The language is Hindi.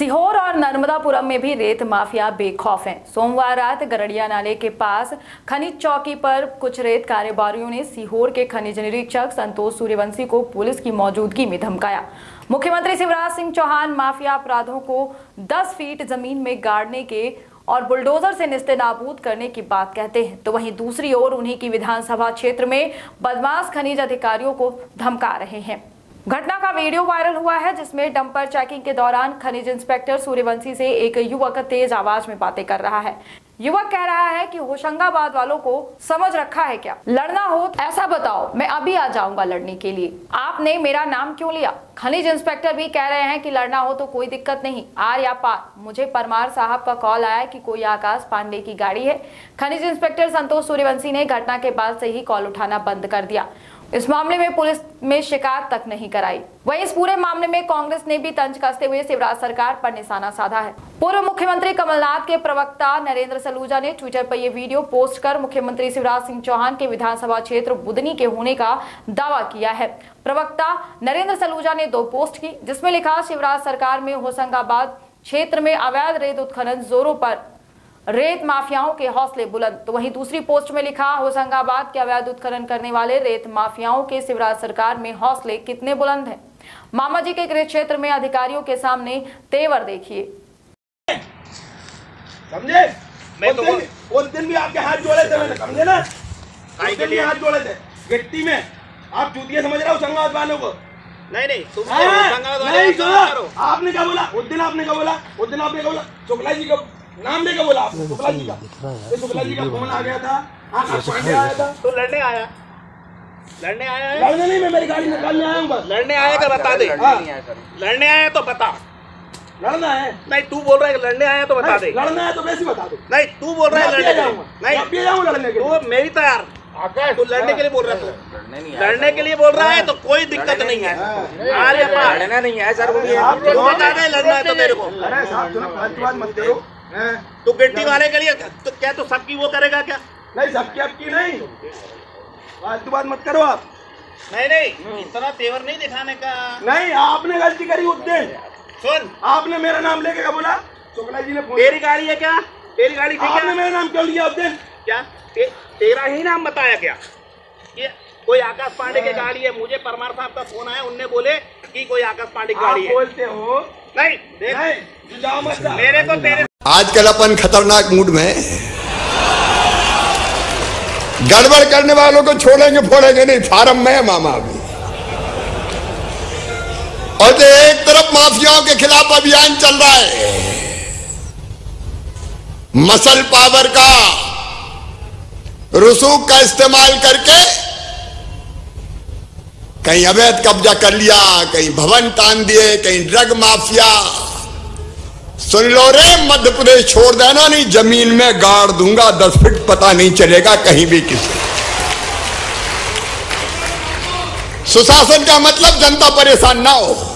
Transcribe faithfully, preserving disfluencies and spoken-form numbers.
सीहोर और नर्मदापुरम में भी रेत माफिया बेखौफ हैं। सोमवार रात गरड़िया नाले के पास खनिज चौकी पर कुछ रेत कारोबारियों ने सीहोर के खनिज निरीक्षक संतोष सूर्यवंशी को पुलिस की मौजूदगी में धमकाया। मुख्यमंत्री शिवराज सिंह चौहान माफिया अपराधों को दस फीट जमीन में गाड़ने के और बुलडोजर से नेस्तनाबूद करने की बात कहते हैं, तो वहीं दूसरी ओर उन्हीं की विधानसभा क्षेत्र में बदमाश खनिज अधिकारियों को धमका रहे हैं। घटना का वीडियो वायरल हुआ है, जिसमें डंपर चेकिंग के दौरान खनिज इंस्पेक्टर सूर्यवंशी से एक युवक तेज आवाज में बातें कर रहा है। युवक कह रहा है कि होशंगाबाद वालों को समझ रखा है क्या? लड़ना हो ऐसा बताओ, मैं अभी आ जाऊंगा लड़ने के लिए। आपने मेरा नाम क्यों लिया? खनिज इंस्पेक्टर भी कह रहे हैं कि लड़ना हो तो कोई दिक्कत नहीं, आर या पार। मुझे परमार साहब का कॉल आया कि कोई आकाश पांडे की गाड़ी है। खनिज इंस्पेक्टर संतोष सूर्यवंशी ने घटना के बाद से ही कॉल उठाना बंद कर दिया। इस मामले में पुलिस में शिकायत तक नहीं कराई। वहीं इस पूरे मामले में कांग्रेस ने भी तंज कसते हुए शिवराज सरकार पर निशाना साधा है। पूर्व मुख्यमंत्री कमलनाथ के प्रवक्ता नरेंद्र सलूजा ने ट्विटर पर यह वीडियो पोस्ट कर मुख्यमंत्री शिवराज सिंह चौहान के विधानसभा क्षेत्र बुधनी के होने का दावा किया है। प्रवक्ता नरेंद्र सलूजा ने दो पोस्ट की, जिसमें लिखा, शिवराज सरकार में होशंगाबाद क्षेत्र में अवैध रेत उत्खनन जोरों पर, रेत माफियाओं के हौसले बुलंद। तो वहीं दूसरी पोस्ट में लिखा, होशंगाबाद के अवैध उत्खनन करने वाले रेत माफियाओं के शिवराज सरकार में हौसले कितने बुलंद हैं। मामा जी के गृह क्षेत्र में अधिकारियों के सामने तेवर देखिए। समझे? मैं तो उस दिन भी आपके हाथ जोड़े थे मैंने, समझे ना? उस दिन भी हाथ जोड़े थे गिट्टी में। आप चूतिया समझ रहे हो होशंगाबाद वालों को? नहीं नहीं, आपने क्या बोला उस दिन? आपने क्या बोला उस दिन? आपने क्या बोला? शुक्ला जी का नाम लेकर बोला आपने, शुक्ला जी का। शुक्ला जी का फोन आ गया था, आकाश पांडे आया था, तो लड़ने आया। लड़ने आया है? लड़ने नहीं, मैं मेरी गाड़ी निकालने आया हूँ बस। लड़ने आया का बता दे। लड़ने आया तो बता। लड़ना है? नहीं, तू बोल रहा है लड़ने आया तो बता दे। लड़ना है तो वैसे बता दे। नहीं, तू बोल रहा है लड़ने जाऊँगा। नहीं जाऊँ लड़ने के लिए, वो मेरी तैयार। आकाश तू लड़ने के लिए बोल रहा है? तू लड़ने के लिए बोल रहा है तो कोई दिक्कत नहीं है। लड़ना नहीं है सर, बता दे लड़ना है तो मेरे को। अरे साहब सुनो, बात मत करो। तो गिट्टी वाले के लिए तो क्या तो सबकी वो करेगा क्या? नहीं, सबकी आपकी नहीं, फालतू बात मत करो आप। नहीं नहीं, इतना तेवर नहीं दिखाने का। नहीं, आपने गलती करी उस दिन। सुन, आपने मेरा नाम लेके क्या बोला? शुक्ला जी ने। तेरी गाड़ी है क्या? तेरी गाड़ी ठीक है? मेरा नाम क्यों लिया उस दिन? क्या ते, तेरा ही नाम बताया क्या? ये कोई आकाश पांडे की गाड़ी है। मुझे परमार साहब का फोन आया, उनने बोले कि कोई आकाश पांडे की गाड़ी है। बोलते हो? नहीं, मेरे को तेरे आजकल अपन खतरनाक मूड में, गड़बड़ करने वालों को छोड़ेंगे फोड़ेंगे नहीं। फार्म में मामा भी, और एक तरफ माफियाओं के खिलाफ अभियान चल रहा है, मसल पावर का, रुसूख का इस्तेमाल करके कहीं अवैध कब्जा कर लिया, कहीं भवन तान दिए, कहीं ड्रग माफिया। सुन लो रे, मध्य प्रदेश छोड़ देना, नहीं जमीन में गाड़ दूंगा दस फीट, पता नहीं चलेगा कहीं भी किसी। सुशासन का मतलब जनता परेशान ना हो।